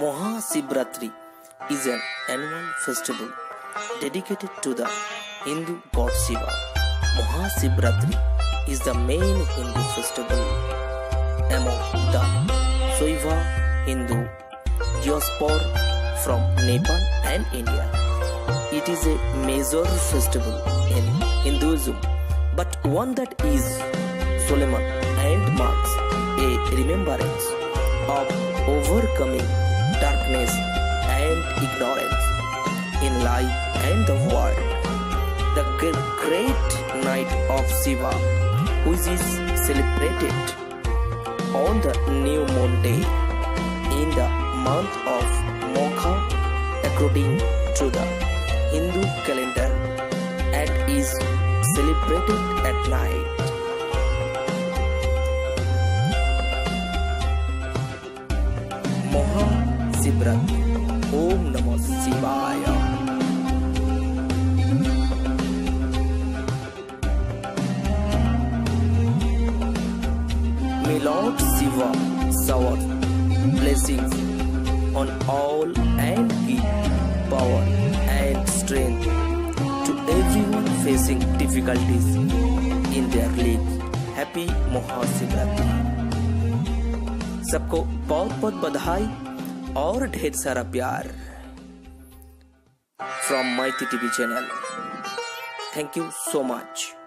Maha Shivaratri is an annual festival dedicated to the Hindu god Shiva. Maha Shivaratri is the main Hindu festival among the Shiva Hindu diaspora from Nepal and India. It is a major festival in Hinduism, but one that is solemn and marks a remembrance of overcoming darkness and ignorance in life and the world. The great night of Shiva, which is celebrated on the new moon day in the month of Maagha according to the Hindu calendar, and is celebrated at night. Maha Shivaratri. Om Namo Shivaya. May Lord Shiva shower blessings on all and give power and strength to everyone facing difficulties in their life. Happy Maha Shivaratri. सबको बहुत बहुत बधाई और ढेर सारा प्यार from mighty TV channel. Thank you so much.